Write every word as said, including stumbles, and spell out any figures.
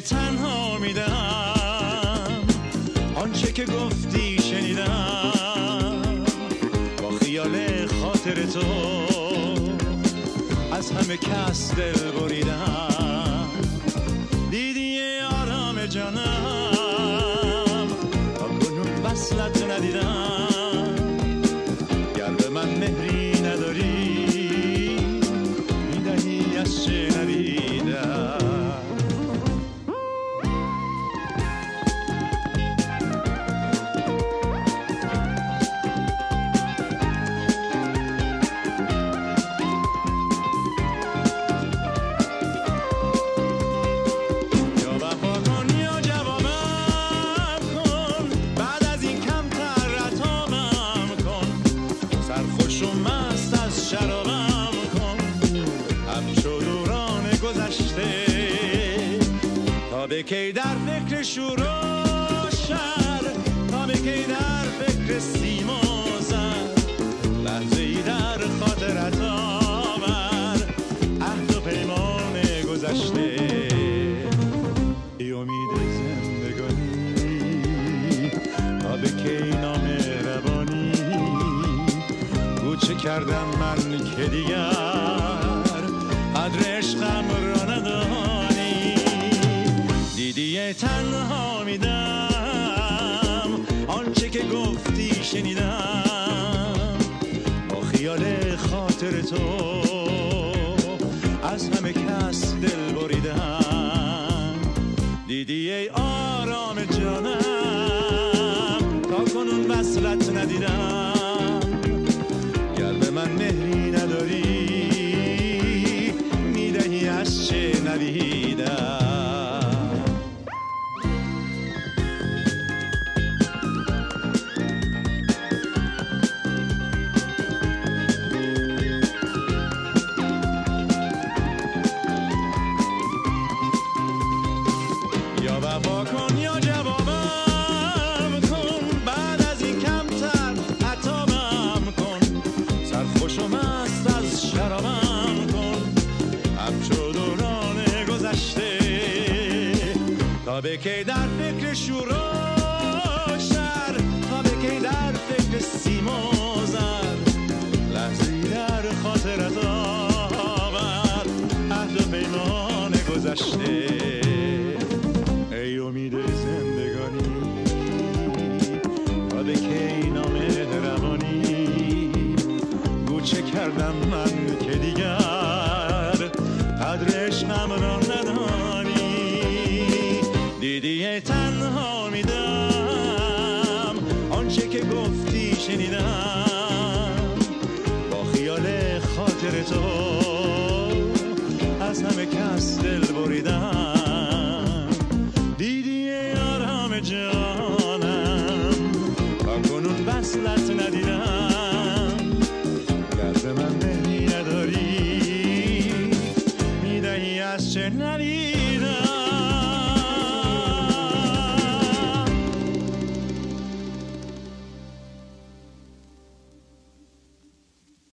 تنها میدم، آنچه که گفتی شنیدم، با خیال خاطر تو از همه کس دل بریدم. دیدی آرام جانم تا کنون وصلت ندیدم. گر به من مهری نداری میدهی از چه ندیدم. تا به کی در فکر شور و شر، تا به کی در فکر سیم و زر، لحظه‌ای در خاطرت آور عهد و پیمان گذشته. ای امید زندگانی، تا به کی نامهربانی، گو چه کردم من که دیگر قدر عشقم را ندانی. دیدی تنها میدم، آنچه که گفتی شنیدم، با خیال خاطر تو از همه کس دل بریدم. دیدی آرام جانم تا کنون وصلت ندیدم. گر به من مهری نداری از چه ندیدم. یا وفا کن یا جوابم کن، بعد از این کمتر عتابم کن، سرخوش و مست از شرابم تا به کی در فکر شور و شر، تا به کی در فکر سیم و زر، لحظه‌ای در خاطرت آور عهد و پیمان گذشته. ای امید زندگانی، تا به کی نامهربانی، گو چه کردم من که دیگر قدر عشقم را ندانی. دیدی تنها میدم، آنچه که گفتی شنیدم، با خیال خاطر تو از همه کس دل بریدم. دیدی آرام جانم تا کنون وصلت ندیدم. گر به من مهری نداری میدهی از چه ندیدم.